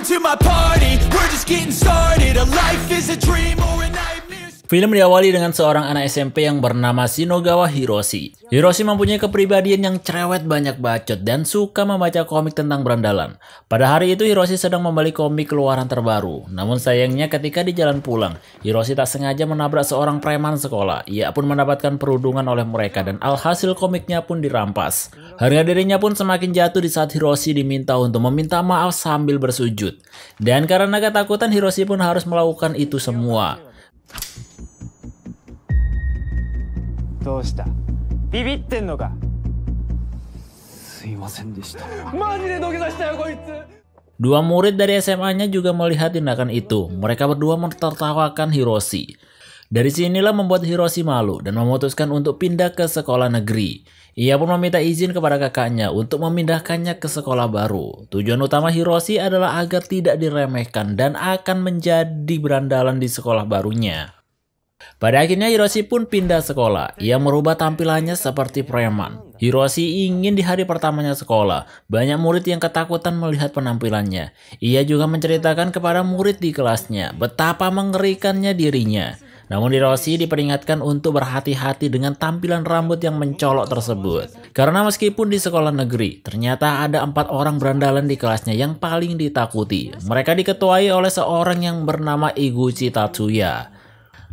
Film diawali dengan seorang anak SMP yang bernama Shinogawa Hiroshi. Hiroshi mempunyai kepribadian yang cerewet, banyak bacot, dan suka membaca komik tentang berandalan. Pada hari itu Hiroshi sedang membeli komik keluaran terbaru. Namun sayangnya ketika di jalan pulang, Hiroshi tak sengaja menabrak seorang preman sekolah. Ia pun mendapatkan perundungan oleh mereka dan alhasil komiknya pun dirampas. Harga dirinya pun semakin jatuh di saat Hiroshi diminta untuk meminta maaf sambil bersujud. Dan karena ketakutan Hiroshi pun harus melakukan itu semua. Dua murid dari SMA-nya juga melihat tindakan itu. Mereka berdua mentertawakan Hiroshi. Dari sinilah membuat Hiroshi malu dan memutuskan untuk pindah ke sekolah negeri. Ia pun meminta izin kepada kakaknya untuk memindahkannya ke sekolah baru. Tujuan utama Hiroshi adalah agar tidak diremehkan dan akan menjadi berandalan di sekolah barunya. Pada akhirnya Hiroshi pun pindah sekolah. Ia merubah tampilannya seperti preman. Hiroshi ingin di hari pertamanya sekolah. Banyak murid yang ketakutan melihat penampilannya. Ia juga menceritakan kepada murid di kelasnya betapa mengerikannya dirinya. Namun Hiroshi diperingatkan untuk berhati-hati dengan tampilan rambut yang mencolok tersebut. Karena meskipun di sekolah negeri, ternyata ada 4 orang berandalan di kelasnya yang paling ditakuti. Mereka diketuai oleh seorang yang bernama Iguchi Tatsuya.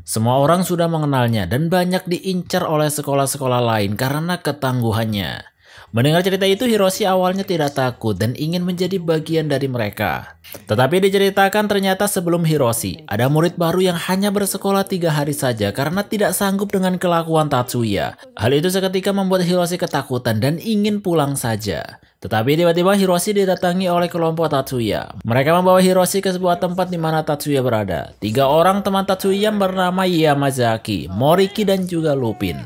Semua orang sudah mengenalnya dan banyak diincar oleh sekolah-sekolah lain karena ketangguhannya. Mendengar cerita itu, Hiroshi awalnya tidak takut dan ingin menjadi bagian dari mereka. Tetapi diceritakan ternyata sebelum Hiroshi, ada murid baru yang hanya bersekolah 3 hari saja karena tidak sanggup dengan kelakuan Tatsuya. Hal itu seketika membuat Hiroshi ketakutan dan ingin pulang saja. Tetapi tiba-tiba Hiroshi didatangi oleh kelompok Tatsuya. Mereka membawa Hiroshi ke sebuah tempat di mana Tatsuya berada. 3 orang teman Tatsuya bernama Yamazaki, Moriki, dan juga Lupin.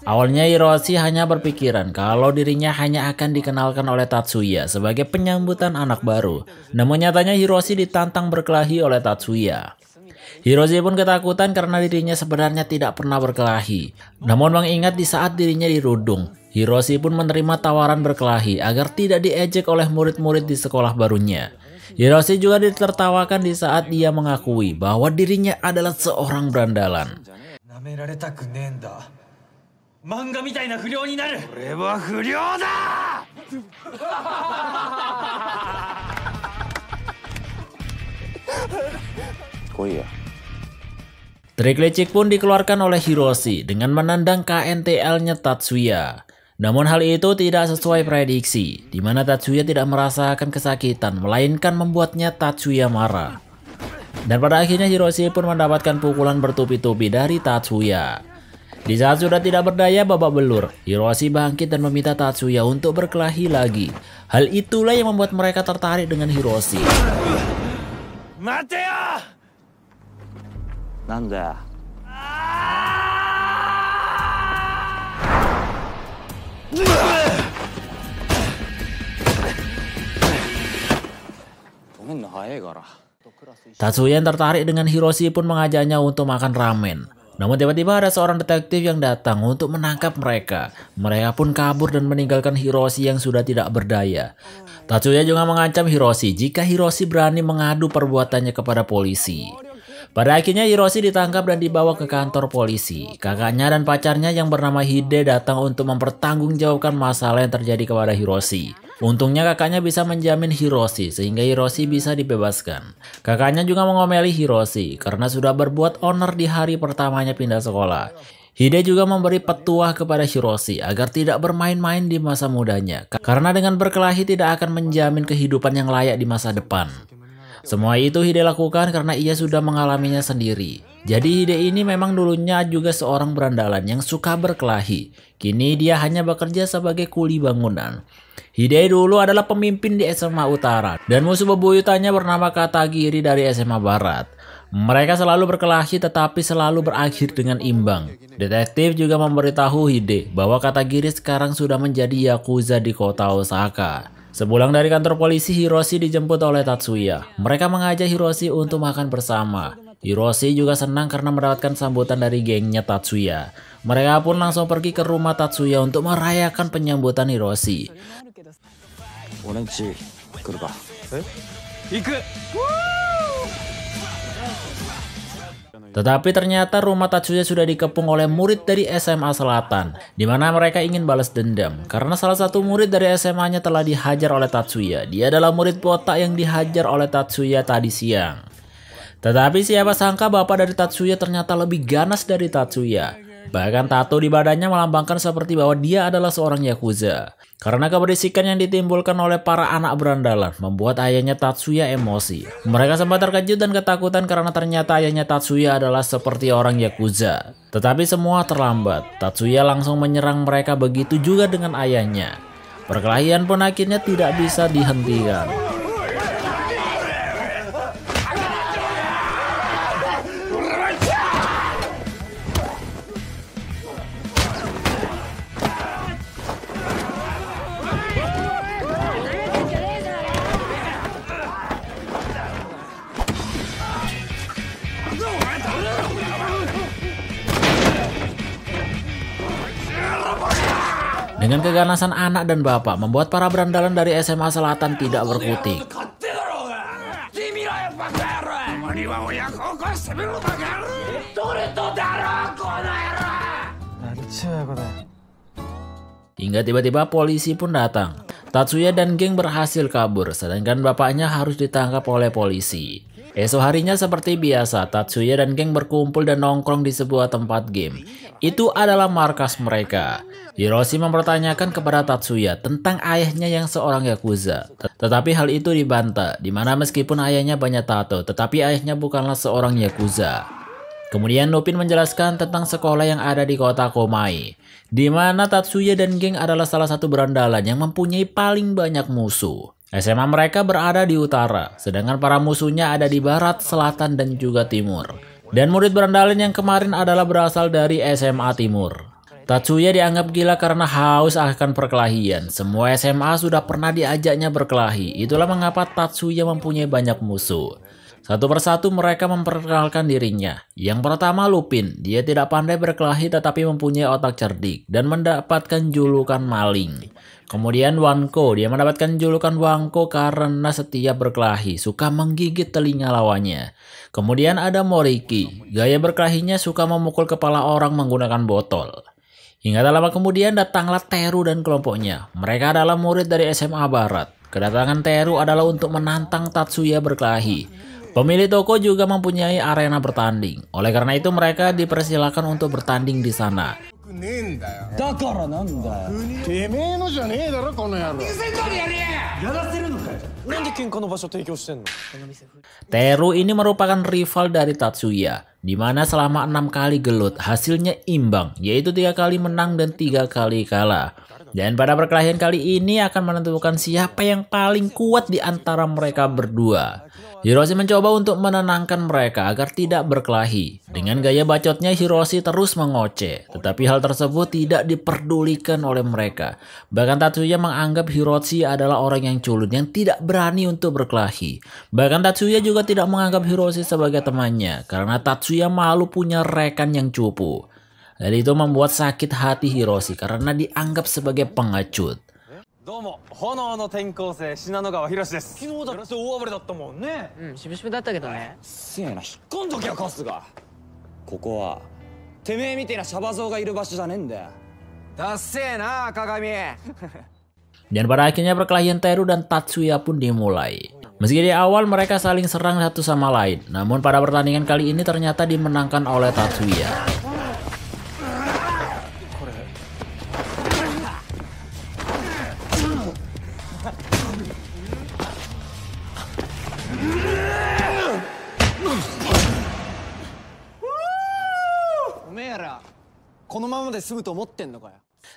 Awalnya Hiroshi hanya berpikiran kalau dirinya hanya akan dikenalkan oleh Tatsuya sebagai penyambutan anak baru. Namun nyatanya Hiroshi ditantang berkelahi oleh Tatsuya. Hiroshi pun ketakutan karena dirinya sebenarnya tidak pernah berkelahi. Namun mengingat di saat dirinya dirudung, Hiroshi pun menerima tawaran berkelahi agar tidak diejek oleh murid-murid di sekolah barunya. Hiroshi juga ditertawakan di saat dia mengakui bahwa dirinya adalah seorang berandalan. Oh iya. Trik licik pun dikeluarkan oleh Hiroshi dengan menendang KNTL-nya Tatsuya. Namun hal itu tidak sesuai prediksi, di mana Tatsuya tidak merasakan kesakitan, melainkan membuatnya Tatsuya marah. Dan pada akhirnya Hiroshi pun mendapatkan pukulan bertubi-tubi dari Tatsuya. Di saat sudah tidak berdaya babak belur, Hiroshi bangkit dan meminta Tatsuya untuk berkelahi lagi. Hal itulah yang membuat mereka tertarik dengan Hiroshi. Mate ya! Nanda. Tatsuya yang tertarik dengan Hiroshi pun mengajaknya untuk makan ramen. Namun tiba-tiba ada seorang detektif yang datang untuk menangkap mereka. Mereka pun kabur dan meninggalkan Hiroshi yang sudah tidak berdaya. Tatsuya juga mengancam Hiroshi jika Hiroshi berani mengadu perbuatannya kepada polisi. Pada akhirnya Hiroshi ditangkap dan dibawa ke kantor polisi. Kakaknya dan pacarnya yang bernama Hide datang untuk mempertanggungjawabkan masalah yang terjadi kepada Hiroshi. Untungnya kakaknya bisa menjamin Hiroshi sehingga Hiroshi bisa dibebaskan. Kakaknya juga mengomeli Hiroshi karena sudah berbuat onar di hari pertamanya pindah sekolah. Hide juga memberi petuah kepada Hiroshi agar tidak bermain-main di masa mudanya, karena dengan berkelahi tidak akan menjamin kehidupan yang layak di masa depan. Semua itu Hide lakukan karena ia sudah mengalaminya sendiri. Jadi Hide ini memang dulunya juga seorang berandalan yang suka berkelahi. Kini dia hanya bekerja sebagai kuli bangunan. Hide dulu adalah pemimpin di SMA Utara dan musuh bebuyutannya bernama Katagiri dari SMA Barat. Mereka selalu berkelahi tetapi selalu berakhir dengan imbang. Detektif juga memberitahu Hide bahwa Katagiri sekarang sudah menjadi yakuza di kota Osaka. Sepulang dari kantor polisi, Hiroshi dijemput oleh Tatsuya. Mereka mengajak Hiroshi untuk makan bersama. Hiroshi juga senang karena mendapatkan sambutan dari gengnya Tatsuya. Mereka pun langsung pergi ke rumah Tatsuya untuk merayakan penyambutan Hiroshi. 来るか。え？行く。Tetapi ternyata rumah Tatsuya sudah dikepung oleh murid dari SMA Selatan, di mana mereka ingin balas dendam karena salah satu murid dari SMA-nya telah dihajar oleh Tatsuya. Dia adalah murid botak yang dihajar oleh Tatsuya tadi siang. Tetapi siapa sangka bapak dari Tatsuya ternyata lebih ganas dari Tatsuya. Bahkan tato di badannya melambangkan seperti bahwa dia adalah seorang yakuza. Karena keberisikan yang ditimbulkan oleh para anak berandalan membuat ayahnya Tatsuya emosi. Mereka sempat terkejut dan ketakutan karena ternyata ayahnya Tatsuya adalah seperti orang yakuza. Tetapi semua terlambat. Tatsuya langsung menyerang mereka, begitu juga dengan ayahnya. Perkelahian pun akhirnya tidak bisa dihentikan. Dengan keganasan anak dan bapak membuat para berandalan dari SMA Selatan tidak berkutik. Hingga tiba-tiba polisi pun datang. Tatsuya dan geng berhasil kabur, sedangkan bapaknya harus ditangkap oleh polisi. Esok harinya seperti biasa, Tatsuya dan geng berkumpul dan nongkrong di sebuah tempat game. Itu adalah markas mereka. Hiroshi mempertanyakan kepada Tatsuya tentang ayahnya yang seorang yakuza. Tetapi hal itu dibantah, di mana meskipun ayahnya banyak tato, tetapi ayahnya bukanlah seorang yakuza. Kemudian Lupin menjelaskan tentang sekolah yang ada di kota Komai, di mana Tatsuya dan geng adalah salah satu berandalan yang mempunyai paling banyak musuh. SMA mereka berada di utara, sedangkan para musuhnya ada di barat, selatan, dan juga timur. Dan murid berandalan yang kemarin adalah berasal dari SMA Timur. Tatsuya dianggap gila karena haus akan perkelahian. Semua SMA sudah pernah diajaknya berkelahi. Itulah mengapa Tatsuya mempunyai banyak musuh. Satu persatu mereka memperkenalkan dirinya. Yang pertama Lupin, dia tidak pandai berkelahi tetapi mempunyai otak cerdik dan mendapatkan julukan maling. Kemudian Wanko, dia mendapatkan julukan Wanko karena setiap berkelahi suka menggigit telinga lawannya. Kemudian ada Moriki, gaya berkelahinya suka memukul kepala orang menggunakan botol. Hingga tak lama kemudian datanglah Teru dan kelompoknya. Mereka adalah murid dari SMA Barat. Kedatangan Teru adalah untuk menantang Tatsuya berkelahi. Pemilik toko juga mempunyai arena bertanding. Oleh karena itu mereka dipersilakan untuk bertanding di sana. Teru ini merupakan rival dari Tatsuya, di mana selama 6 kali gelut hasilnya imbang, yaitu 3 kali menang dan 3 kali kalah. Dan pada perkelahian kali ini akan menentukan siapa yang paling kuat di antara mereka berdua. Hiroshi mencoba untuk menenangkan mereka agar tidak berkelahi. Dengan gaya bacotnya Hiroshi terus mengoceh, tetapi hal tersebut tidak diperdulikan oleh mereka. Bahkan Tatsuya menganggap Hiroshi adalah orang yang culun yang tidak berani untuk berkelahi. Bahkan Tatsuya juga tidak menganggap Hiroshi sebagai temannya karena Tatsuya malu punya rekan yang cupu. Dan itu membuat sakit hati Hiroshi karena dianggap sebagai pengecut. Dan pada akhirnya perkelahian Teru dan Tatsuya pun dimulai. Meski di awal mereka saling serang satu sama lain, namun pada pertandingan kali ini ternyata dimenangkan oleh Tatsuya.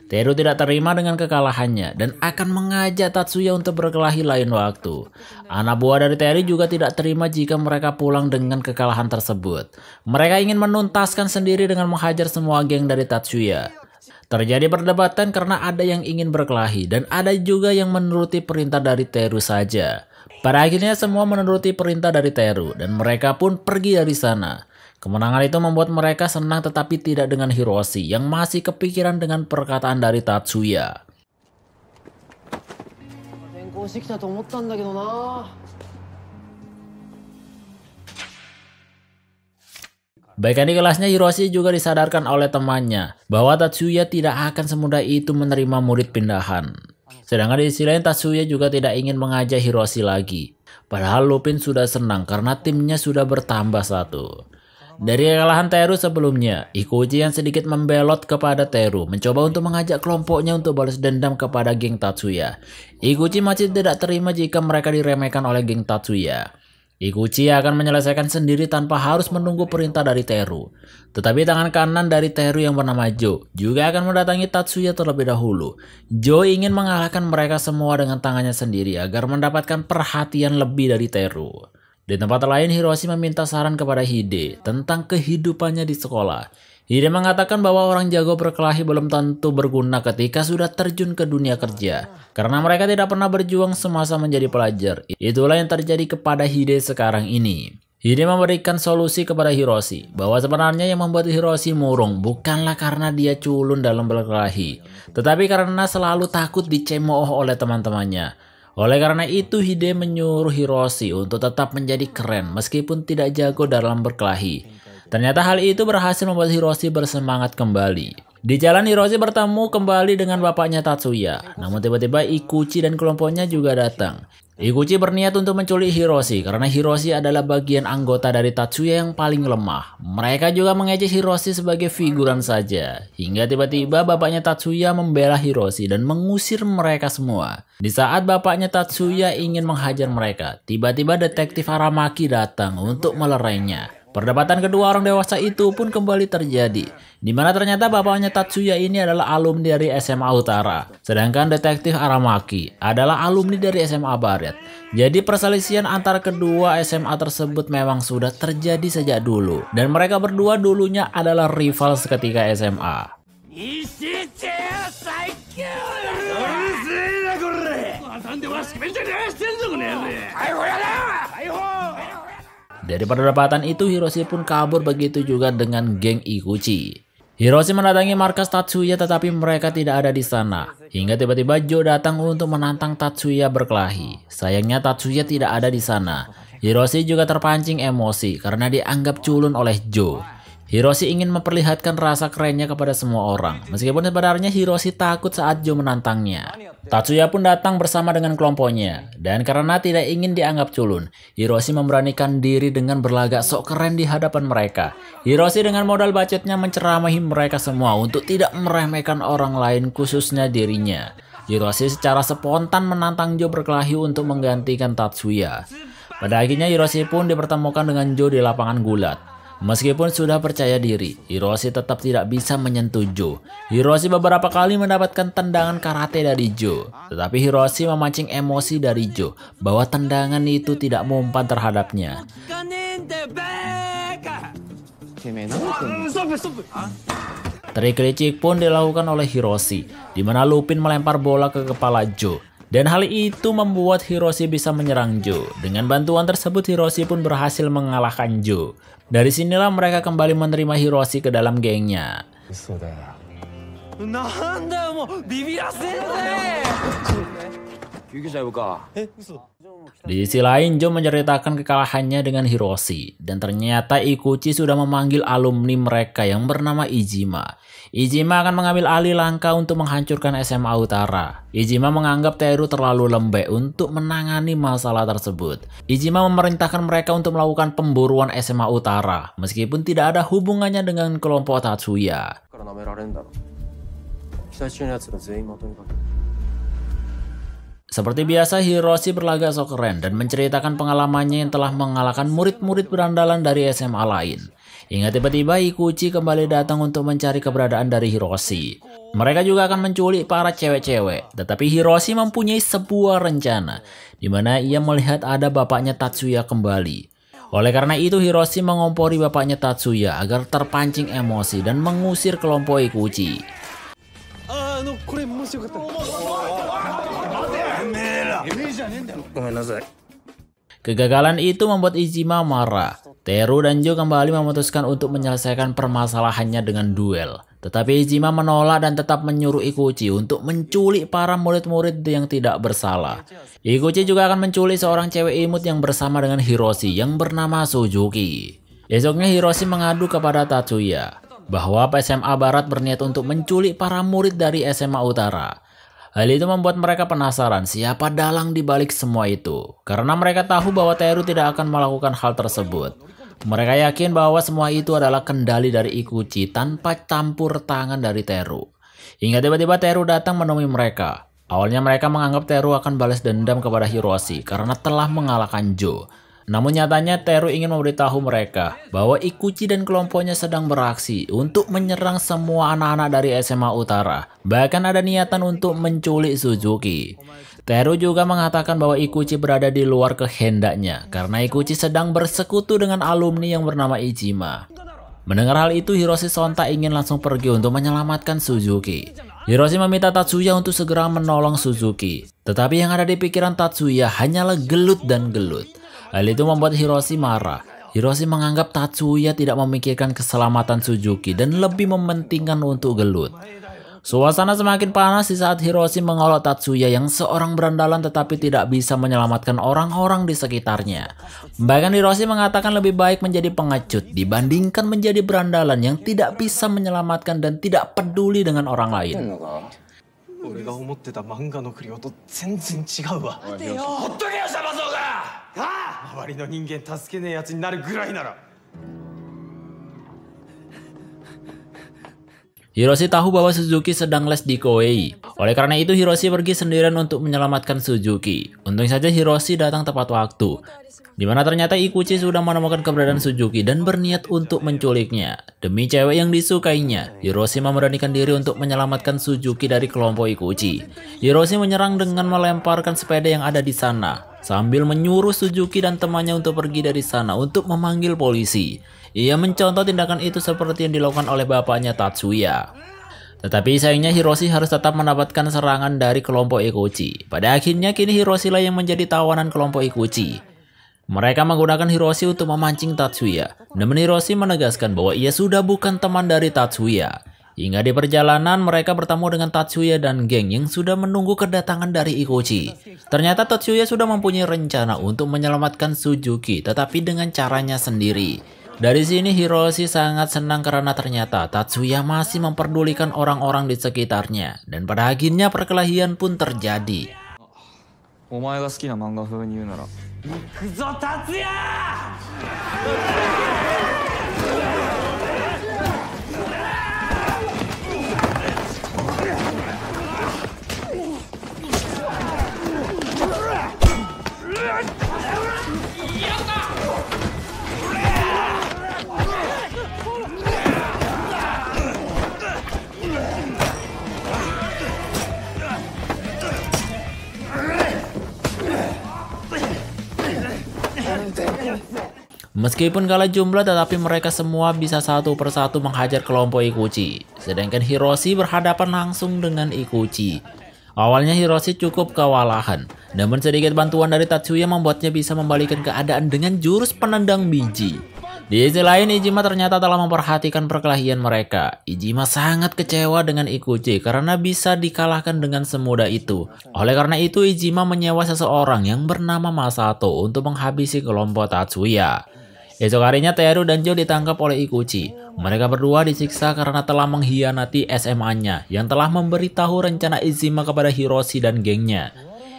Teru tidak terima dengan kekalahannya dan akan mengajak Tatsuya untuk berkelahi lain waktu. Anak buah dari Teru juga tidak terima jika mereka pulang dengan kekalahan tersebut. Mereka ingin menuntaskan sendiri dengan menghajar semua geng dari Tatsuya. Terjadi perdebatan karena ada yang ingin berkelahi dan ada juga yang menuruti perintah dari Teru saja. Pada akhirnya semua menuruti perintah dari Teru dan mereka pun pergi dari sana. Kemenangan itu membuat mereka senang tetapi tidak dengan Hiroshi yang masih kepikiran dengan perkataan dari Tatsuya. 越してきたと思ったんだけどな。 Bahkan di kelasnya, Hiroshi juga disadarkan oleh temannya bahwa Tatsuya tidak akan semudah itu menerima murid pindahan. Sedangkan di sisi lain, Tatsuya juga tidak ingin mengajak Hiroshi lagi. Padahal Lupin sudah senang karena timnya sudah bertambah satu. Dari kekalahan Teru sebelumnya, Iguchi yang sedikit membelot kepada Teru mencoba untuk mengajak kelompoknya untuk balas dendam kepada geng Tatsuya. Iguchi masih tidak terima jika mereka diremehkan oleh geng Tatsuya. Iguchi akan menyelesaikan sendiri tanpa harus menunggu perintah dari Teru. Tetapi tangan kanan dari Teru yang bernama Joe juga akan mendatangi Tatsuya terlebih dahulu. Joe ingin mengalahkan mereka semua dengan tangannya sendiri agar mendapatkan perhatian lebih dari Teru. Di tempat lain, Hiroshi meminta saran kepada Hide tentang kehidupannya di sekolah. Hide mengatakan bahwa orang jago berkelahi belum tentu berguna ketika sudah terjun ke dunia kerja, karena mereka tidak pernah berjuang semasa menjadi pelajar. Itulah yang terjadi kepada Hide sekarang ini. Hide memberikan solusi kepada Hiroshi bahwa sebenarnya yang membuat Hiroshi murung bukanlah karena dia culun dalam berkelahi, tetapi karena selalu takut dicemooh oleh teman-temannya. Oleh karena itu, Hide menyuruh Hiroshi untuk tetap menjadi keren meskipun tidak jago dalam berkelahi. Ternyata hal itu berhasil membuat Hiroshi bersemangat kembali. Di jalan, Hiroshi bertemu kembali dengan bapaknya Tatsuya. Namun tiba-tiba Iguchi dan kelompoknya juga datang. Iguchi berniat untuk menculik Hiroshi karena Hiroshi adalah bagian anggota dari Tatsuya yang paling lemah. Mereka juga mengejek Hiroshi sebagai figuran saja. Hingga tiba-tiba bapaknya Tatsuya membela Hiroshi dan mengusir mereka semua. Di saat bapaknya Tatsuya ingin menghajar mereka, tiba-tiba detektif Aramaki datang untuk melerainya. Perdebatan kedua orang dewasa itu pun kembali terjadi, di mana ternyata bapaknya Tatsuya ini adalah alumni dari SMA Utara, sedangkan detektif Aramaki adalah alumni dari SMA Barat. Jadi perselisihan antara kedua SMA tersebut memang sudah terjadi sejak dulu, dan mereka berdua dulunya adalah rival seketika SMA. Dari perdebatan itu, Hiroshi pun kabur, begitu juga dengan geng Iguchi. Hiroshi mendatangi markas Tatsuya tetapi mereka tidak ada di sana. Hingga tiba-tiba Joe datang untuk menantang Tatsuya berkelahi. Sayangnya Tatsuya tidak ada di sana. Hiroshi juga terpancing emosi karena dianggap culun oleh Joe. Hiroshi ingin memperlihatkan rasa kerennya kepada semua orang, meskipun sebenarnya Hiroshi takut saat Joe menantangnya. Tatsuya pun datang bersama dengan kelompoknya, dan karena tidak ingin dianggap culun, Hiroshi memberanikan diri dengan berlagak sok keren di hadapan mereka. Hiroshi dengan modal bacotnya menceramahi mereka semua untuk tidak meremehkan orang lain, khususnya dirinya. Hiroshi secara spontan menantang Joe berkelahi untuk menggantikan Tatsuya. Pada akhirnya Hiroshi pun dipertemukan dengan Joe di lapangan gulat. Meskipun sudah percaya diri, Hiroshi tetap tidak bisa menyentuh Joe. Hiroshi beberapa kali mendapatkan tendangan karate dari Joe. Tetapi Hiroshi memancing emosi dari Joe bahwa tendangan itu tidak mempan terhadapnya. Trik licik pun dilakukan oleh Hiroshi, di mana Lupin melempar bola ke kepala Joe. Dan hal itu membuat Hiroshi bisa menyerang Joe. Dengan bantuan tersebut, Hiroshi pun berhasil mengalahkan Joe. Dari sinilah mereka kembali menerima Hiroshi ke dalam gengnya. Di sisi lain, Joe menceritakan kekalahannya dengan Hiroshi. Dan ternyata Iguchi sudah memanggil alumni mereka yang bernama Ijima. Ijima akan mengambil alih langkah untuk menghancurkan SMA Utara. Ijima menganggap Teru terlalu lembek untuk menangani masalah tersebut. Ijima memerintahkan mereka untuk melakukan pemburuan SMA Utara, meskipun tidak ada hubungannya dengan kelompok Tatsuya. Seperti biasa, Hiroshi berlagak sok keren dan menceritakan pengalamannya yang telah mengalahkan murid-murid berandalan dari SMA lain. Hingga tiba-tiba Iguchi kembali datang untuk mencari keberadaan dari Hiroshi. Mereka juga akan menculik para cewek-cewek. Tetapi Hiroshi mempunyai sebuah rencana, di mana ia melihat ada bapaknya Tatsuya kembali. Oleh karena itu, Hiroshi mengompori bapaknya Tatsuya agar terpancing emosi dan mengusir kelompok Iguchi. Kegagalan itu membuat Ijima marah. Teru dan Joe kembali memutuskan untuk menyelesaikan permasalahannya dengan duel. Tetapi Ijima menolak dan tetap menyuruh Iguchi untuk menculik para murid-murid yang tidak bersalah. Iguchi juga akan menculik seorang cewek imut yang bersama dengan Hiroshi yang bernama Suzuki. Esoknya Hiroshi mengadu kepada Tatsuya bahwa SMA Barat berniat untuk menculik para murid dari SMA Utara. Hal itu membuat mereka penasaran siapa dalang dibalik semua itu. Karena mereka tahu bahwa Teru tidak akan melakukan hal tersebut. Mereka yakin bahwa semua itu adalah kendali dari Iguchi tanpa campur tangan dari Teru. Hingga tiba-tiba Teru datang menemui mereka. Awalnya mereka menganggap Teru akan balas dendam kepada Hiroshi karena telah mengalahkan Joe. Namun nyatanya Teru ingin memberitahu mereka bahwa Iguchi dan kelompoknya sedang beraksi untuk menyerang semua anak-anak dari SMA Utara. Bahkan ada niatan untuk menculik Suzuki. Teru juga mengatakan bahwa Iguchi berada di luar kehendaknya karena Iguchi sedang bersekutu dengan alumni yang bernama Ijima. Mendengar hal itu, Hiroshi sontak ingin langsung pergi untuk menyelamatkan Suzuki. Hiroshi meminta Tatsuya untuk segera menolong Suzuki. Tetapi yang ada di pikiran Tatsuya hanyalah gelut dan gelut. Hal itu membuat Hiroshi marah. Hiroshi menganggap Tatsuya tidak memikirkan keselamatan Suzuki dan lebih mementingkan untuk gelut. Suasana semakin panas di saat Hiroshi mengolok Tatsuya yang seorang berandalan tetapi tidak bisa menyelamatkan orang-orang di sekitarnya. Bahkan Hiroshi mengatakan lebih baik menjadi pengecut dibandingkan menjadi berandalan yang tidak bisa menyelamatkan dan tidak peduli dengan orang lain. Hiroshi tahu bahwa Suzuki sedang les di Koei. Oleh karena itu Hiroshi pergi sendirian untuk menyelamatkan Suzuki. Untung saja Hiroshi datang tepat waktu, di mana ternyata Iguchi sudah menemukan keberadaan Suzuki dan berniat untuk menculiknya. Demi cewek yang disukainya, Hiroshi memberanikan diri untuk menyelamatkan Suzuki dari kelompok Iguchi. Hiroshi menyerang dengan melemparkan sepeda yang ada di sana, sambil menyuruh Suzuki dan temannya untuk pergi dari sana untuk memanggil polisi. Ia mencontoh tindakan itu seperti yang dilakukan oleh bapaknya Tatsuya. Tetapi sayangnya Hiroshi harus tetap mendapatkan serangan dari kelompok Iguchi. Pada akhirnya kini Hiroshi lah yang menjadi tawanan kelompok Iguchi. Mereka menggunakan Hiroshi untuk memancing Tatsuya. Namun Hiroshi menegaskan bahwa ia sudah bukan teman dari Tatsuya. Hingga di perjalanan mereka bertemu dengan Tatsuya dan geng yang sudah menunggu kedatangan dari Iguchi. Ternyata Tatsuya sudah mempunyai rencana untuk menyelamatkan Suzuki tetapi dengan caranya sendiri. Dari sini Hiroshi sangat senang karena ternyata Tatsuya masih memperdulikan orang-orang di sekitarnya. Dan pada akhirnya perkelahian pun terjadi. Omae ga suki na manga fuu ni iu nara. Ikuzo Tatsuya! Meskipun kalah jumlah tetapi mereka semua bisa satu persatu menghajar kelompok Iguchi. Sedangkan Hiroshi berhadapan langsung dengan Iguchi. Awalnya Hiroshi cukup kewalahan. Namun sedikit bantuan dari Tatsuya membuatnya bisa membalikkan keadaan dengan jurus penendang biji. Di sisi lain Ijima ternyata telah memperhatikan perkelahian mereka. Ijima sangat kecewa dengan Iguchi karena bisa dikalahkan dengan semudah itu. Oleh karena itu Ijima menyewa seseorang yang bernama Masato untuk menghabisi kelompok Tatsuya. Esok harinya Teru dan Joe ditangkap oleh Iguchi. Mereka berdua disiksa karena telah mengkhianati SMA-nya yang telah memberitahu rencana Ijima kepada Hiroshi dan gengnya.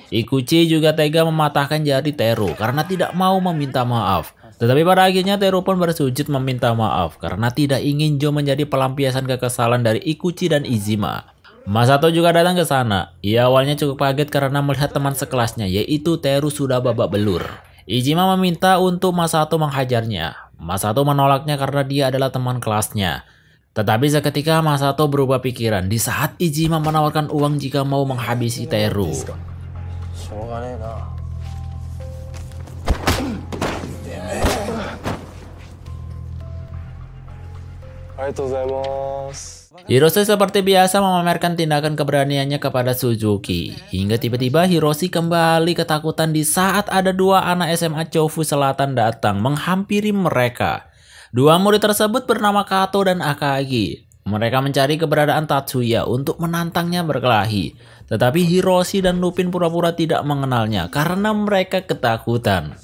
Iguchi juga tega mematahkan jari Teru karena tidak mau meminta maaf. Tetapi pada akhirnya Teru pun bersujud meminta maaf karena tidak ingin Joe menjadi pelampiasan kekesalan dari Iguchi dan Ijima. Masato juga datang ke sana. Ia awalnya cukup kaget karena melihat teman sekelasnya yaitu Teru sudah babak belur. Ijima meminta untuk Masato menghajarnya. Masato menolaknya karena dia adalah teman kelasnya. Tetapi seketika Masato berubah pikiran di saat Ijima menawarkan uang jika mau menghabisi Teru. Hiroshi seperti biasa memamerkan tindakan keberaniannya kepada Suzuki. Hingga tiba-tiba Hiroshi kembali ketakutan di saat ada dua anak SMA Chofu Selatan datang menghampiri mereka. Dua murid tersebut bernama Kato dan Akagi. Mereka mencari keberadaan Tatsuya untuk menantangnya berkelahi. Tetapi Hiroshi dan Lupin pura-pura tidak mengenalnya karena mereka ketakutan.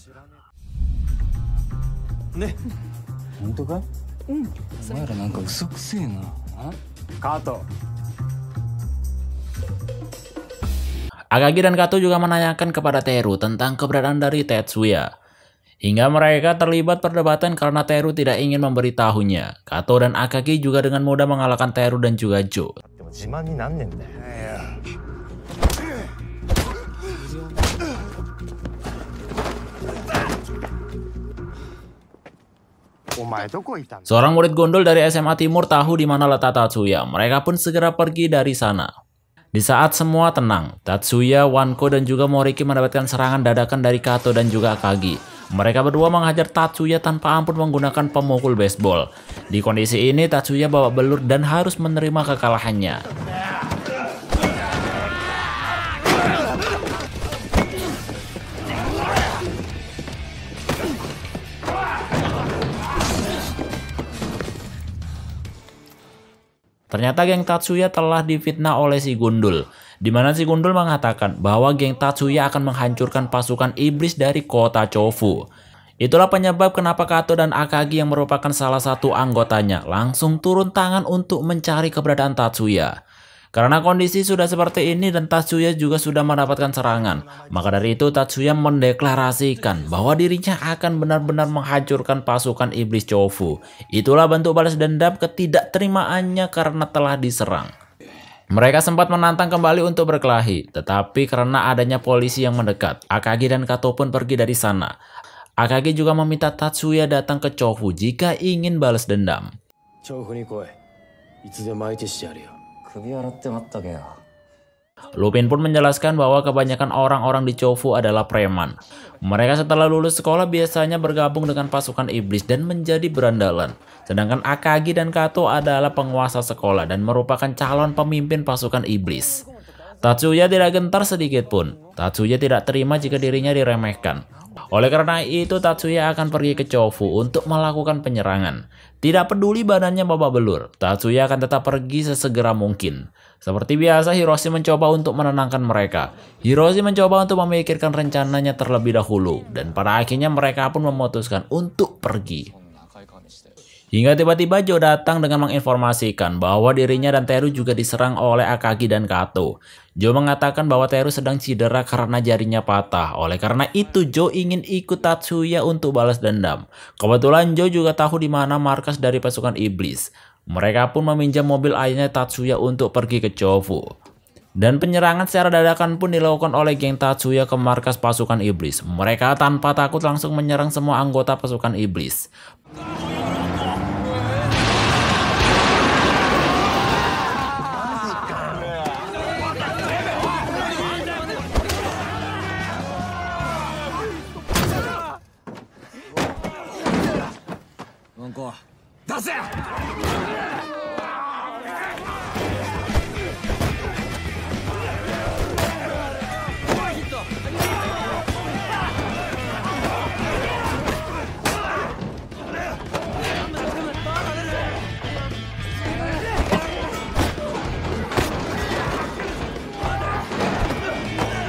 Akagi dan Kato juga menanyakan kepada Teru tentang keberadaan dari Tatsuya. Hingga mereka terlibat perdebatan karena Teru tidak ingin memberitahunya. Kato dan Akagi juga dengan mudah mengalahkan Teru dan juga Joe. Seorang murid gondol dari SMA Timur tahu di mana letak Tatsuya. Mereka pun segera pergi dari sana. Di saat semua tenang, Tatsuya, Wanko, dan juga Moriki mendapatkan serangan dadakan dari Kato dan juga Akagi. Mereka berdua menghajar Tatsuya tanpa ampun menggunakan pemukul baseball. Di kondisi ini, Tatsuya babak belur dan harus menerima kekalahannya. Ternyata geng Tatsuya telah difitnah oleh si Gundul, di mana si Gundul mengatakan bahwa geng Tatsuya akan menghancurkan pasukan iblis dari kota Chofu. Itulah penyebab kenapa Kato dan Akagi yang merupakan salah satu anggotanya langsung turun tangan untuk mencari keberadaan Tatsuya. Karena kondisi sudah seperti ini dan Tatsuya juga sudah mendapatkan serangan, maka dari itu Tatsuya mendeklarasikan bahwa dirinya akan benar-benar menghancurkan pasukan iblis Chofu. Itulah bentuk balas dendam ketidakterimaannya karena telah diserang. Mereka sempat menantang kembali untuk berkelahi, tetapi karena adanya polisi yang mendekat, Akagi dan Kato pun pergi dari sana. Akagi juga meminta Tatsuya datang ke Chofu jika ingin balas dendam. Lupin pun menjelaskan bahwa kebanyakan orang-orang di Chofu adalah preman. Mereka setelah lulus sekolah biasanya bergabung dengan pasukan iblis dan menjadi berandalan. Sedangkan Akagi dan Kato adalah penguasa sekolah dan merupakan calon pemimpin pasukan iblis. Tatsuya tidak gentar sedikit pun. Tatsuya tidak terima jika dirinya diremehkan. Oleh karena itu Tatsuya akan pergi ke Chofu untuk melakukan penyerangan. Tidak peduli badannya babak belur, Tatsuya akan tetap pergi sesegera mungkin. Seperti biasa Hiroshi mencoba untuk menenangkan mereka. Hiroshi mencoba untuk memikirkan rencananya terlebih dahulu. Dan pada akhirnya mereka pun memutuskan untuk pergi. Hingga tiba-tiba Joe datang dengan menginformasikan bahwa dirinya dan Teru juga diserang oleh Akagi dan Kato. Joe mengatakan bahwa Teru sedang cedera karena jarinya patah. Oleh karena itu Joe ingin ikut Tatsuya untuk balas dendam. Kebetulan Joe juga tahu di mana markas dari pasukan iblis. Mereka pun meminjam mobil ayahnya Tatsuya untuk pergi ke Chofu. Dan penyerangan secara dadakan pun dilakukan oleh geng Tatsuya ke markas pasukan iblis. Mereka tanpa takut langsung menyerang semua anggota pasukan iblis.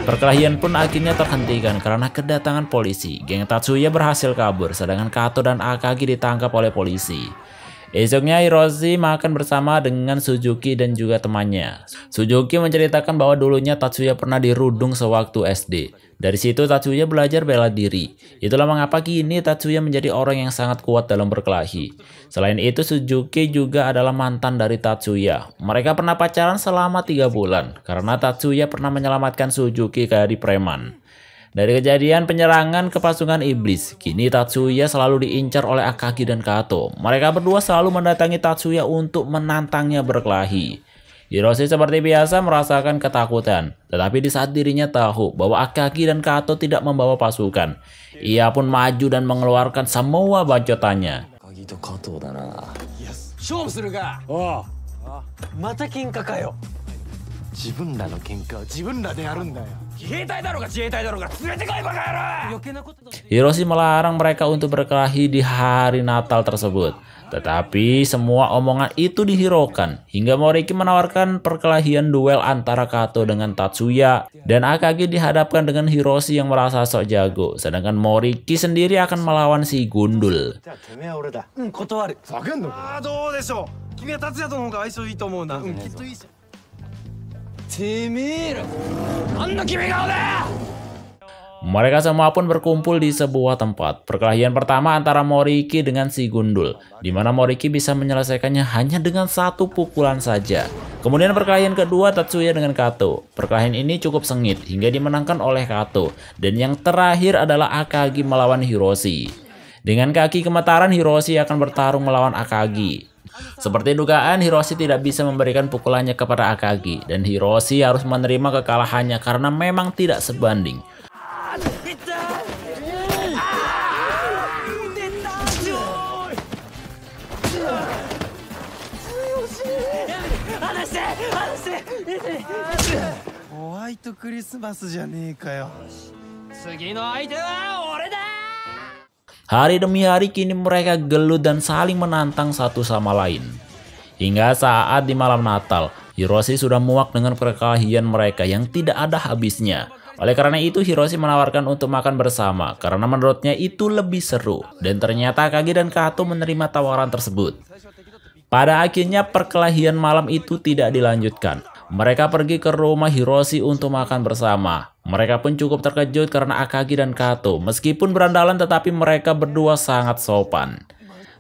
Perkelahian pun akhirnya terhentikan karena kedatangan polisi. Geng Tatsuya berhasil kabur, sedangkan Kato dan Akagi ditangkap oleh polisi. Esoknya Hiroshi makan bersama dengan Suzuki dan juga temannya. Suzuki menceritakan bahwa dulunya Tatsuya pernah dirudung sewaktu SD. Dari situ Tatsuya belajar bela diri. Itulah mengapa kini Tatsuya menjadi orang yang sangat kuat dalam berkelahi. Selain itu Suzuki juga adalah mantan dari Tatsuya. Mereka pernah pacaran selama 3 bulan karena Tatsuya pernah menyelamatkan Suzuki dari preman. Dari kejadian penyerangan ke pasukan iblis, kini Tatsuya selalu diincar oleh Akagi dan Kato. Mereka berdua selalu mendatangi Tatsuya untuk menantangnya berkelahi. Hiroshi seperti biasa merasakan ketakutan, tetapi di saat dirinya tahu bahwa Akagi dan Kato tidak membawa pasukan, ia pun maju dan mengeluarkan semua bacotannya. 勝負するか。おう。また喧嘩かよ。自分らの喧嘩は自分らでやるんだよ。兵隊だろうが自衛隊だろうが連れてこいバカ野郎! Hiroshi melarang mereka untuk berkelahi di hari Natal tersebut. Tetapi semua omongan itu dihiraukan hingga Moriki menawarkan perkelahian duel antara Kato dengan Tatsuya dan Akagi dihadapkan dengan Hiroshi yang merasa sok jago, sedangkan Moriki sendiri akan melawan si gundul. Mereka semua pun berkumpul di sebuah tempat. Perkelahian pertama antara Moriki dengan si gundul, di mana Moriki bisa menyelesaikannya hanya dengan satu pukulan saja. Kemudian perkelahian kedua Tatsuya dengan Kato. Perkelahian ini cukup sengit hingga dimenangkan oleh Kato. Dan yang terakhir adalah Akagi melawan Hiroshi. Dengan kaki kemataran, Hiroshi akan bertarung melawan Akagi. Seperti dugaan, Hiroshi tidak bisa memberikan pukulannya kepada Akagi. Dan Hiroshi harus menerima kekalahannya karena memang tidak sebanding. Hari demi hari kini mereka gelut dan saling menantang satu sama lain. Hingga saat di malam Natal, Hiroshi sudah muak dengan perkelahian mereka yang tidak ada habisnya. Oleh karena itu, Hiroshi menawarkan untuk makan bersama karena menurutnya itu lebih seru. Dan ternyata Akagi dan Kato menerima tawaran tersebut. Pada akhirnya perkelahian malam itu tidak dilanjutkan. Mereka pergi ke rumah Hiroshi untuk makan bersama. Mereka pun cukup terkejut karena Akagi dan Kato. Meskipun berandalan tetapi mereka berdua sangat sopan.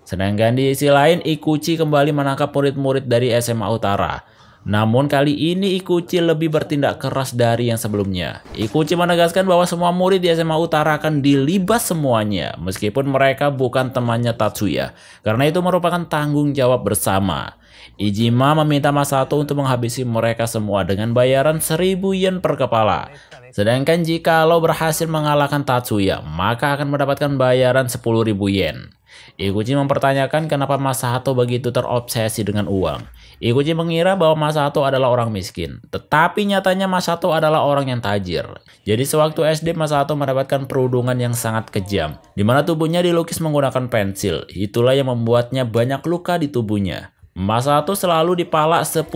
Sedangkan di sisi lain, Iguchi kembali menangkap murid-murid dari SMA Utara. Namun kali ini Iguchi lebih bertindak keras dari yang sebelumnya. Iguchi menegaskan bahwa semua murid di SMA Utara akan dilibas semuanya, meskipun mereka bukan temannya Tatsuya, karena itu merupakan tanggung jawab bersama. Ijima meminta Masato untuk menghabisi mereka semua dengan bayaran 1000 yen per kepala. Sedangkan jikalau berhasil mengalahkan Tatsuya, maka akan mendapatkan bayaran 10.000 yen. Iguchi mempertanyakan kenapa Masato begitu terobsesi dengan uang. Iguchi mengira bahwa Masato adalah orang miskin, tetapi nyatanya Masato adalah orang yang tajir. Jadi sewaktu SD Masato mendapatkan perundungan yang sangat kejam, di mana tubuhnya dilukis menggunakan pensil. Itulah yang membuatnya banyak luka di tubuhnya. Masato selalu dipalak 10.000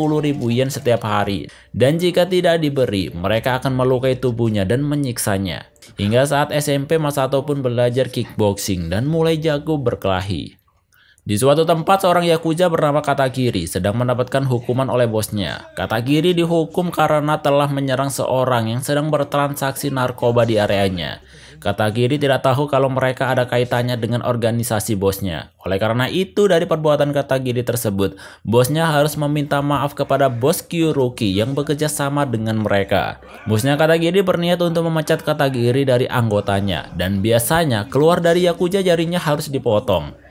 yen setiap hari, dan jika tidak diberi, mereka akan melukai tubuhnya dan menyiksanya. Hingga saat SMP, Masato pun belajar kickboxing dan mulai jago berkelahi. Di suatu tempat, seorang yakuza bernama Katagiri sedang mendapatkan hukuman oleh bosnya. Katagiri dihukum karena telah menyerang seorang yang sedang bertransaksi narkoba di areanya. Katagiri tidak tahu kalau mereka ada kaitannya dengan organisasi bosnya. Oleh karena itu, dari perbuatan Katagiri tersebut, bosnya harus meminta maaf kepada bos Kyuruki yang bekerja sama dengan mereka. Bosnya Katagiri berniat untuk memecat Katagiri dari anggotanya, dan biasanya keluar dari yakuza jarinya harus dipotong.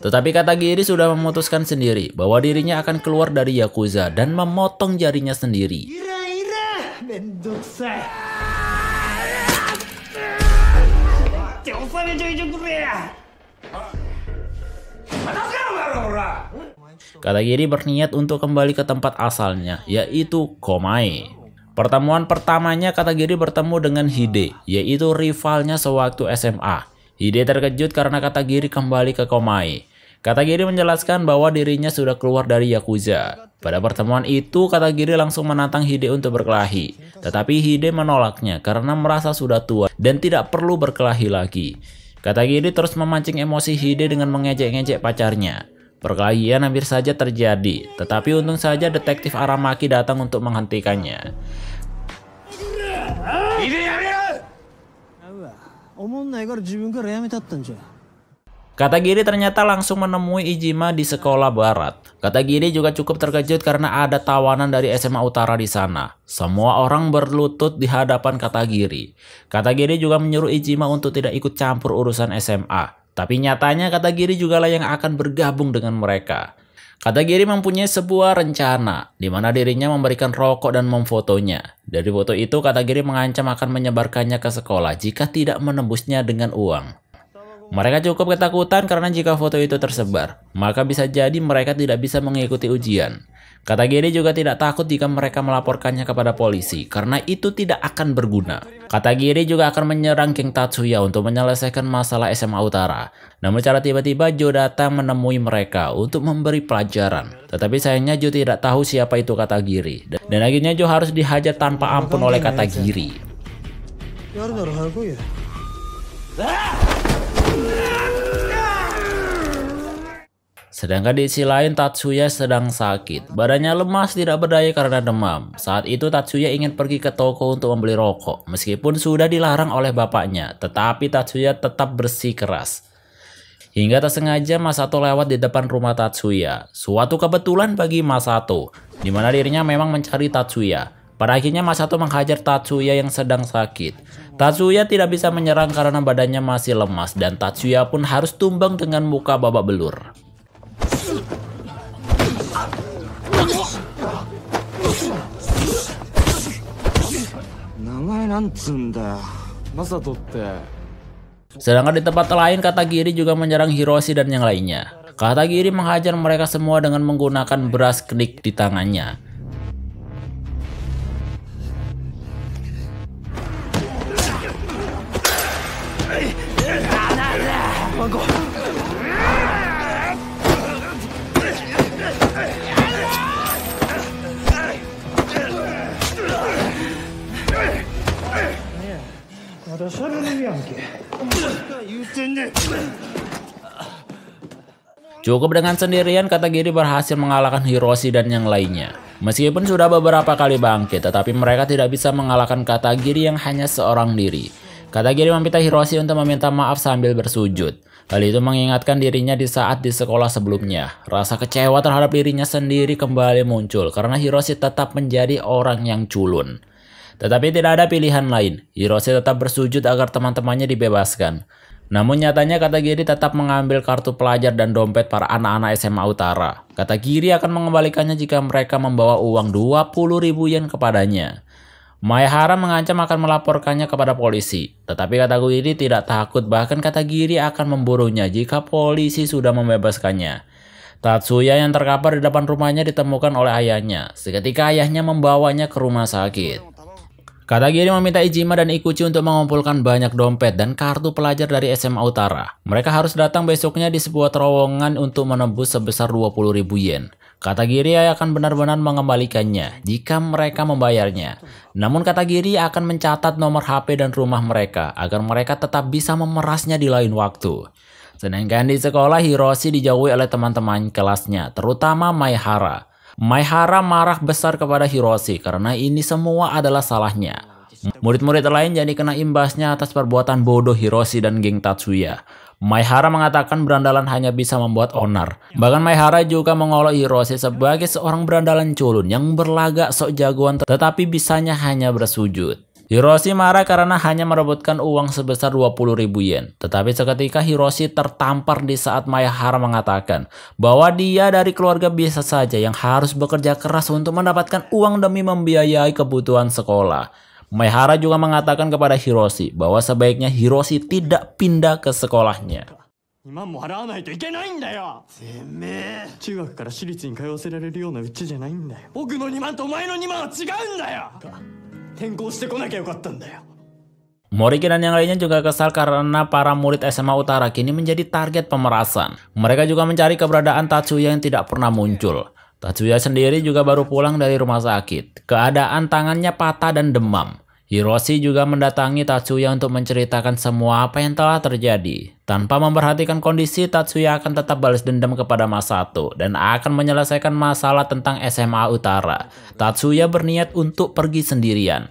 Tetapi Katagiri sudah memutuskan sendiri bahwa dirinya akan keluar dari yakuza dan memotong jarinya sendiri. Katagiri berniat untuk kembali ke tempat asalnya, yaitu Komai. Pertemuan pertamanya Katagiri bertemu dengan Hide, yaitu rivalnya sewaktu SMA. Hide terkejut karena Katagiri kembali ke Komai. Katagiri menjelaskan bahwa dirinya sudah keluar dari yakuza. Pada pertemuan itu, Katagiri langsung menantang Hide untuk berkelahi. Tetapi Hide menolaknya karena merasa sudah tua dan tidak perlu berkelahi lagi. Katagiri terus memancing emosi Hide dengan mengejek-ngejek pacarnya. Perkelahian hampir saja terjadi, tetapi untung saja detektif Aramaki datang untuk menghentikannya. Katagiri ternyata langsung menemui Ijima di sekolah barat. Katagiri juga cukup terkejut karena ada tawanan dari SMA Utara di sana. Semua orang berlutut di hadapan Katagiri. Katagiri juga menyuruh Ijima untuk tidak ikut campur urusan SMA. Tapi nyatanya Katagiri jugalah yang akan bergabung dengan mereka. Katagiri mempunyai sebuah rencana, di mana dirinya memberikan rokok dan memfotonya. Dari foto itu, Katagiri mengancam akan menyebarkannya ke sekolah jika tidak menebusnya dengan uang. Mereka cukup ketakutan karena jika foto itu tersebar, maka bisa jadi mereka tidak bisa mengikuti ujian. Katagiri juga tidak takut jika mereka melaporkannya kepada polisi, karena itu tidak akan berguna. Katagiri juga akan menyerang King Tatsuya untuk menyelesaikan masalah SMA Utara. Namun secara tiba-tiba Joe datang menemui mereka untuk memberi pelajaran. Tetapi sayangnya Joe tidak tahu siapa itu Katagiri. Dan akhirnya Joe harus dihajar tanpa ampun oleh Katagiri. Sedangkan di sisi lain Tatsuya sedang sakit. Badannya lemas tidak berdaya karena demam. Saat itu Tatsuya ingin pergi ke toko untuk membeli rokok. Meskipun sudah dilarang oleh bapaknya, tetapi Tatsuya tetap bersikeras. Hingga tak sengaja Masato lewat di depan rumah Tatsuya. Suatu kebetulan bagi Masato, di mana dirinya memang mencari Tatsuya. Pada akhirnya Masato menghajar Tatsuya yang sedang sakit. Tatsuya tidak bisa menyerang karena badannya masih lemas dan Tatsuya pun harus tumbang dengan muka babak belur. Sedangkan di tempat lain Katagiri juga menyerang Hiroshi dan yang lainnya. Katagiri menghajar mereka semua dengan menggunakan beras kedik di tangannya. Cukup dengan sendirian Katagiri berhasil mengalahkan Hiroshi dan yang lainnya. Meskipun sudah beberapa kali bangkit, tetapi mereka tidak bisa mengalahkan Katagiri yang hanya seorang diri. Katagiri meminta Hiroshi untuk meminta maaf sambil bersujud. Hal itu mengingatkan dirinya di saat di sekolah sebelumnya. Rasa kecewa terhadap dirinya sendiri kembali muncul karena Hiroshi tetap menjadi orang yang culun. Tetapi tidak ada pilihan lain. Hiroshi tetap bersujud agar teman-temannya dibebaskan. Namun nyatanya Katagiri tetap mengambil kartu pelajar dan dompet para anak-anak SMA Utara. Katagiri akan mengembalikannya jika mereka membawa uang 20.000 yen kepadanya. Mayahara mengancam akan melaporkannya kepada polisi. Tetapi Katagiri tidak takut, bahkan Katagiri akan memburunya jika polisi sudah membebaskannya. Tatsuya yang terkapar di depan rumahnya ditemukan oleh ayahnya. Seketika ayahnya membawanya ke rumah sakit. Katagiri meminta Ijima dan Iguchi untuk mengumpulkan banyak dompet dan kartu pelajar dari SMA Utara. Mereka harus datang besoknya di sebuah terowongan untuk menebus sebesar 20.000 yen. Katagiri akan benar-benar mengembalikannya jika mereka membayarnya. Namun Katagiri akan mencatat nomor HP dan rumah mereka agar mereka tetap bisa memerasnya di lain waktu. Sedangkan di sekolah Hiroshi dijauhi oleh teman-teman kelasnya, terutama Mayahara. Mayahara marah besar kepada Hiroshi karena ini semua adalah salahnya. Murid-murid lain jadi kena imbasnya atas perbuatan bodoh Hiroshi dan geng Tatsuya. Mayahara mengatakan berandalan hanya bisa membuat onar. Bahkan Mayahara juga mengolok Hiroshi sebagai seorang berandalan culun yang berlagak sok jagoan tetapi bisanya hanya bersujud. Hiroshi marah karena hanya merebutkan uang sebesar 20.000 yen. Tetapi seketika Hiroshi tertampar di saat Mayahara mengatakan bahwa dia dari keluarga biasa saja yang harus bekerja keras untuk mendapatkan uang demi membiayai kebutuhan sekolah. Mayahara juga mengatakan kepada Hiroshi bahwa sebaiknya Hiroshi tidak pindah ke sekolahnya. Moriki dan yang lainnya juga kesal karena para murid SMA Utara kini menjadi target pemerasan. Mereka juga mencari keberadaan Tatsuya yang tidak pernah muncul. Tatsuya sendiri juga baru pulang dari rumah sakit. Keadaan tangannya patah dan demam. Hiroshi juga mendatangi Tatsuya untuk menceritakan semua apa yang telah terjadi. Tanpa memperhatikan kondisi, Tatsuya akan tetap balas dendam kepada Masato dan akan menyelesaikan masalah tentang SMA Utara. Tatsuya berniat untuk pergi sendirian.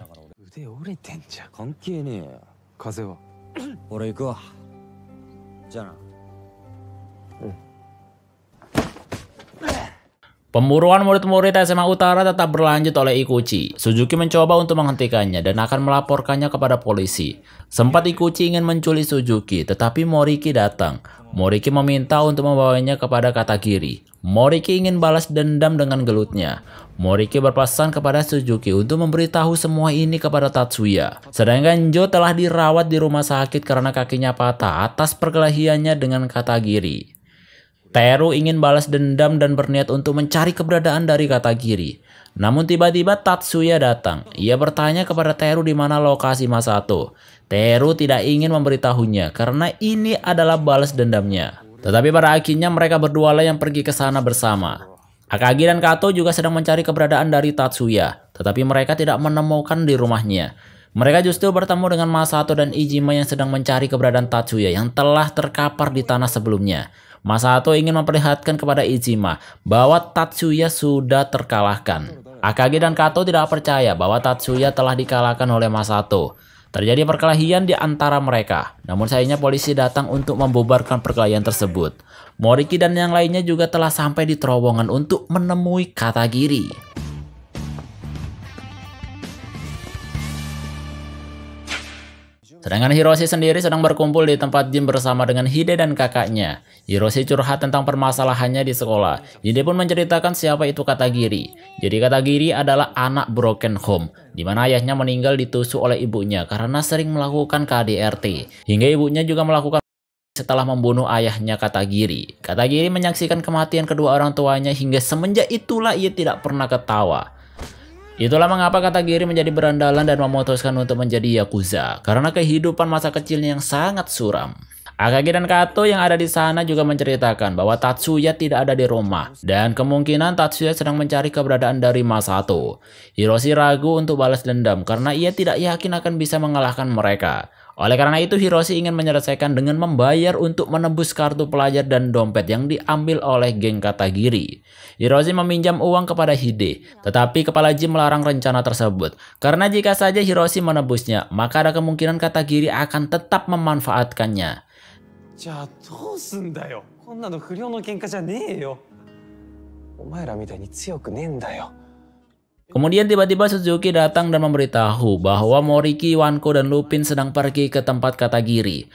Pemburuan murid-murid SMA Utara tetap berlanjut oleh Iguchi. Suzuki mencoba untuk menghentikannya dan akan melaporkannya kepada polisi. Sempat Iguchi ingin menculik Suzuki, tetapi Moriki datang. Moriki meminta untuk membawanya kepada Katagiri. Moriki ingin balas dendam dengan gelutnya. Moriki berpesan kepada Suzuki untuk memberitahu semua ini kepada Tatsuya. Sedangkan Joe telah dirawat di rumah sakit karena kakinya patah atas perkelahiannya dengan Katagiri. Teru ingin balas dendam dan berniat untuk mencari keberadaan dari Katagiri. Namun tiba-tiba Tatsuya datang. Ia bertanya kepada Teru di mana lokasi Masato. Teru tidak ingin memberitahunya karena ini adalah balas dendamnya. Tetapi pada akhirnya mereka berdualah yang pergi ke sana bersama. Akagi dan Kato juga sedang mencari keberadaan dari Tatsuya, tetapi mereka tidak menemukan di rumahnya. Mereka justru bertemu dengan Masato dan Ijima yang sedang mencari keberadaan Tatsuya yang telah terkapar di tanah sebelumnya. Masato ingin memperlihatkan kepada Ijima bahwa Tatsuya sudah terkalahkan. Akagi dan Kato tidak percaya bahwa Tatsuya telah dikalahkan oleh Masato. Terjadi perkelahian di antara mereka. Namun sayangnya polisi datang untuk membubarkan perkelahian tersebut. Moriki dan yang lainnya juga telah sampai di terowongan untuk menemui Katagiri. Sedangkan Hiroshi sendiri sedang berkumpul di tempat gym bersama dengan Hide dan kakaknya. Hiroshi curhat tentang permasalahannya di sekolah. Hide pun menceritakan siapa itu Katagiri. Jadi Katagiri adalah anak broken home, di mana ayahnya meninggal ditusuk oleh ibunya karena sering melakukan KDRT. Hingga ibunya juga melakukan setelah membunuh ayahnya Katagiri. Katagiri menyaksikan kematian kedua orang tuanya hingga semenjak itulah ia tidak pernah ketawa. Itulah mengapa Katagiri menjadi berandalan dan memutuskan untuk menjadi Yakuza, karena kehidupan masa kecilnya yang sangat suram. Akagi dan Kato yang ada di sana juga menceritakan bahwa Tatsuya tidak ada di rumah, dan kemungkinan Tatsuya sedang mencari keberadaan dari Masato. Hiroshi ragu untuk balas dendam karena ia tidak yakin akan bisa mengalahkan mereka. Oleh karena itu Hiroshi ingin menyelesaikan dengan membayar untuk menebus kartu pelajar dan dompet yang diambil oleh geng Katagiri. Hiroshi meminjam uang kepada Hide, tetapi kepala gym melarang rencana tersebut. Karena jika saja Hiroshi menebusnya, maka ada kemungkinan Katagiri akan tetap memanfaatkannya. Kemudian tiba-tiba Suzuki datang dan memberitahu bahwa Moriki, Wanko, dan Lupin sedang pergi ke tempat Katagiri.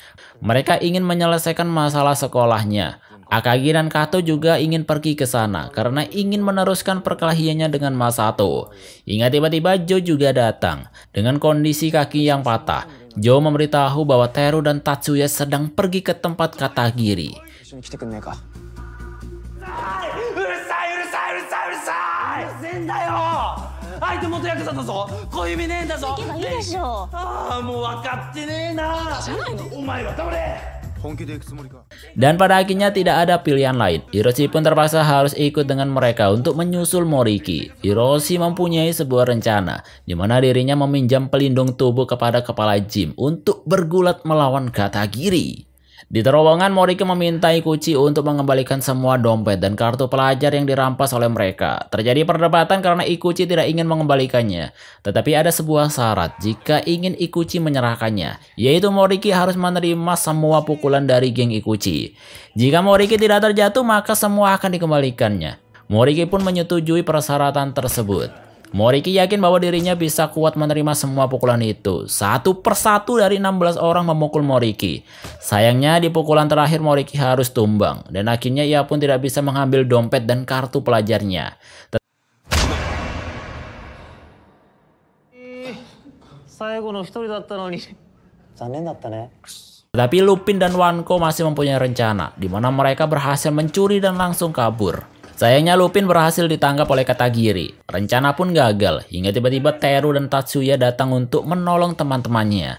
Mereka ingin menyelesaikan masalah sekolahnya. Akagi dan Kato juga ingin pergi ke sana karena ingin meneruskan perkelahiannya dengan Masato. Hingga tiba-tiba Joe juga datang dengan kondisi kaki yang patah. Joe memberitahu bahwa Teru dan Tatsuya sedang pergi ke tempat Katagiri. Dan pada akhirnya tidak ada pilihan lain. Hiroshi pun terpaksa harus ikut dengan mereka untuk menyusul Moriki. Hiroshi mempunyai sebuah rencana, di mana dirinya meminjam pelindung tubuh kepada kepala gym untuk bergulat melawan Katagiri. Di terowongan, Moriki meminta Iguchi untuk mengembalikan semua dompet dan kartu pelajar yang dirampas oleh mereka. Terjadi perdebatan karena Iguchi tidak ingin mengembalikannya. Tetapi ada sebuah syarat jika ingin Iguchi menyerahkannya, yaitu Moriki harus menerima semua pukulan dari geng Iguchi. Jika Moriki tidak terjatuh, maka semua akan dikembalikannya. Moriki pun menyetujui persyaratan tersebut. Moriki yakin bahwa dirinya bisa kuat menerima semua pukulan itu. Satu persatu dari 16 orang memukul Moriki. Sayangnya di pukulan terakhir Moriki harus tumbang. Dan akhirnya ia pun tidak bisa mengambil dompet dan kartu pelajarnya. Tetapi Lupin dan Wanko masih mempunyai rencana, di mana mereka berhasil mencuri dan langsung kabur. Sayangnya Lupin berhasil ditangkap oleh Katagiri. Rencana pun gagal, hingga tiba-tiba Teru dan Tatsuya datang untuk menolong teman-temannya.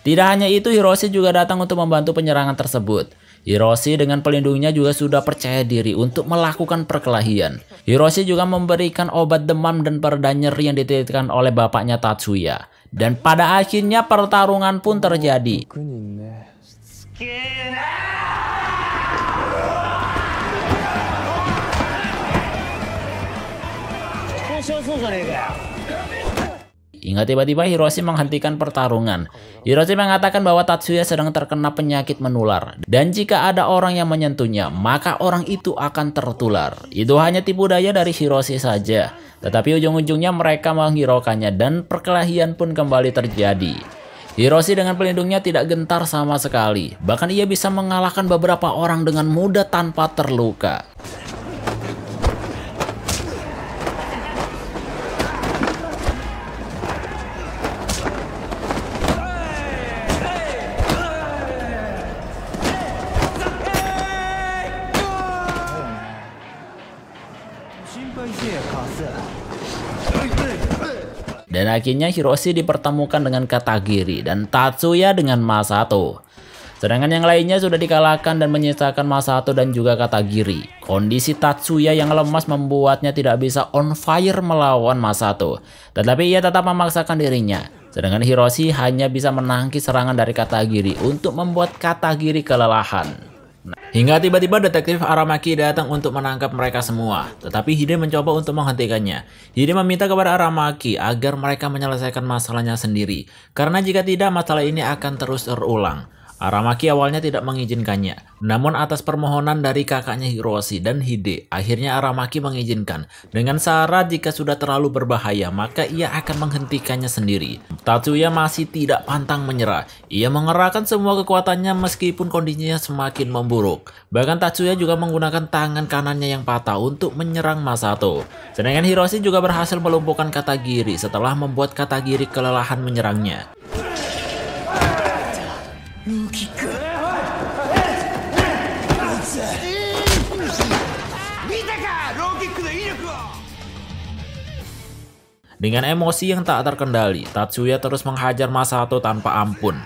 Tidak hanya itu, Hiroshi juga datang untuk membantu penyerangan tersebut. Hiroshi dengan pelindungnya juga sudah percaya diri untuk melakukan perkelahian. Hiroshi juga memberikan obat demam dan pereda nyeri yang dititipkan oleh bapaknya Tatsuya. Dan pada akhirnya pertarungan pun terjadi. Hingga tiba-tiba Hiroshi menghentikan pertarungan. Hiroshi mengatakan bahwa Tatsuya sedang terkena penyakit menular, dan jika ada orang yang menyentuhnya, maka orang itu akan tertular. Itu hanya tipu daya dari Hiroshi saja, tetapi ujung-ujungnya mereka menghiraukannya dan perkelahian pun kembali terjadi. Hiroshi dengan pelindungnya tidak gentar sama sekali. Bahkan ia bisa mengalahkan beberapa orang dengan mudah tanpa terluka. Dan akhirnya Hiroshi dipertemukan dengan Katagiri dan Tatsuya dengan Masato. Sedangkan yang lainnya sudah dikalahkan dan menyisakan Masato dan juga Katagiri. Kondisi Tatsuya yang lemas membuatnya tidak bisa on fire melawan Masato. Tetapi ia tetap memaksakan dirinya. Sedangkan Hiroshi hanya bisa menangkis serangan dari Katagiri untuk membuat Katagiri kelelahan. Hingga tiba-tiba detektif Aramaki datang untuk menangkap mereka semua. Tetapi Hide mencoba untuk menghentikannya. Hide meminta kepada Aramaki agar mereka menyelesaikan masalahnya sendiri, karena jika tidak masalah ini akan terus terulang. Aramaki awalnya tidak mengizinkannya, namun atas permohonan dari kakaknya Hiroshi dan Hide, akhirnya Aramaki mengizinkan. Dengan syarat jika sudah terlalu berbahaya, maka ia akan menghentikannya sendiri. Tatsuya masih tidak pantang menyerah. Ia mengerahkan semua kekuatannya meskipun kondisinya semakin memburuk. Bahkan Tatsuya juga menggunakan tangan kanannya yang patah untuk menyerang Masato. Sedangkan Hiroshi juga berhasil melumpuhkan Katagiri setelah membuat Katagiri kelelahan menyerangnya. Dengan emosi yang tak terkendali, Tatsuya terus menghajar Masato tanpa ampun.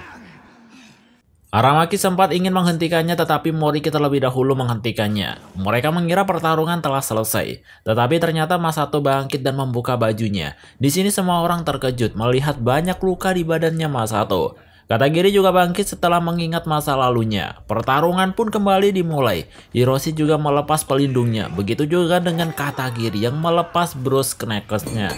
Aramaki sempat ingin menghentikannya, tetapi Moriki terlebih dahulu menghentikannya. Mereka mengira pertarungan telah selesai, tetapi ternyata Masato bangkit dan membuka bajunya. Di sini semua orang terkejut melihat banyak luka di badannya Masato. Katagiri juga bangkit setelah mengingat masa lalunya. Pertarungan pun kembali dimulai. Hiroshi juga melepas pelindungnya. Begitu juga dengan Katagiri yang melepas Bruce Knuckles-nya.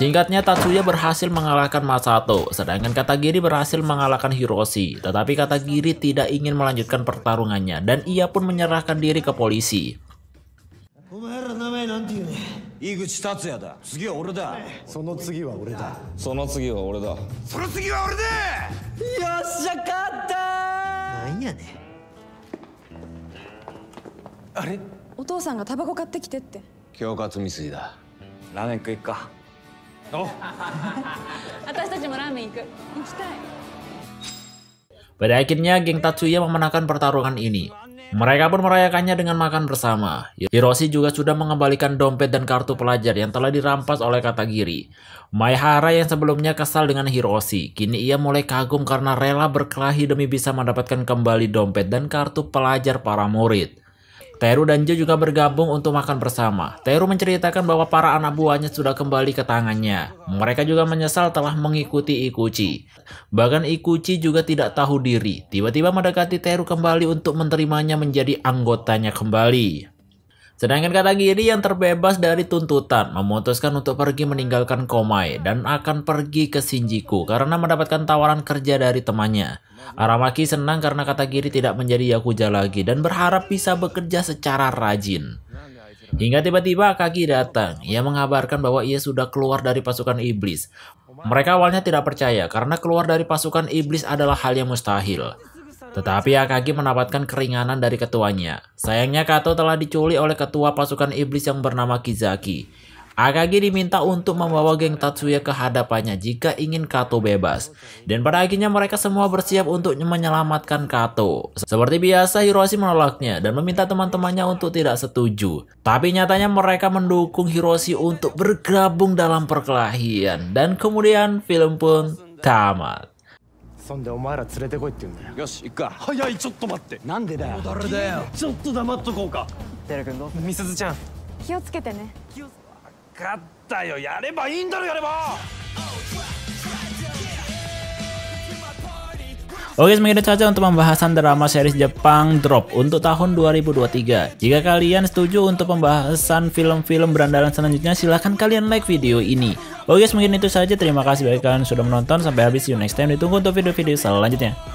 Singkatnya Tatsuya berhasil mengalahkan Masato, sedangkan Katagiri berhasil mengalahkan Hiroshi. Tetapi Katagiri tidak ingin melanjutkan pertarungannya dan ia pun menyerahkan diri ke polisi. Iguchi Tatsuya da. Tsugi wa ore da. Sono tsugi wa ore da. Sono tsugi wa ore da. Sono tsugi wa ore da. Yoshia katta. Nan ya ne? Are? Otou-san ga tabako katte kite tte. Kyoukatsu misui da. Ramen kuu ka. Pada akhirnya geng Tatsuya memenangkan pertarungan ini. Mereka pun merayakannya dengan makan bersama. Hiroshi juga sudah mengembalikan dompet dan kartu pelajar yang telah dirampas oleh Katagiri. Mayahara yang sebelumnya kesal dengan Hiroshi, kini ia mulai kagum karena rela berkelahi demi bisa mendapatkan kembali dompet dan kartu pelajar para murid. Teru dan Joe juga bergabung untuk makan bersama. Teru menceritakan bahwa para anak buahnya sudah kembali ke tangannya. Mereka juga menyesal telah mengikuti Iguchi. Bahkan Iguchi juga tidak tahu diri. Tiba-tiba mendekati Teru kembali untuk menerimanya menjadi anggotanya kembali. Sedangkan Katagiri yang terbebas dari tuntutan memutuskan untuk pergi meninggalkan Komai dan akan pergi ke Shinjuku karena mendapatkan tawaran kerja dari temannya. Aramaki senang karena Katagiri tidak menjadi yakuza lagi dan berharap bisa bekerja secara rajin. Hingga tiba-tiba Akagi datang. Ia mengabarkan bahwa ia sudah keluar dari pasukan iblis. Mereka awalnya tidak percaya karena keluar dari pasukan iblis adalah hal yang mustahil. Tetapi Akagi mendapatkan keringanan dari ketuanya. Sayangnya Kato telah diculik oleh ketua pasukan iblis yang bernama Kizaki. Akagi diminta untuk membawa geng Tatsuya ke hadapannya jika ingin Kato bebas. Dan pada akhirnya mereka semua bersiap untuk menyelamatkan Kato. Seperti biasa Hiroshi menolaknya dan meminta teman-temannya untuk tidak setuju. Tapi nyatanya mereka mendukung Hiroshi untuk bergabung dalam perkelahian. Dan kemudian film pun tamat. Oke, segitu saja untuk pembahasan drama series Jepang Drop untuk tahun 2023. Jika kalian setuju untuk pembahasan film-film berandalan selanjutnya, silahkan kalian like video ini. Oke, mungkin itu saja. Terima kasih bagi kalian sudah menonton. Sampai habis, see you next time. Ditunggu untuk video-video selanjutnya.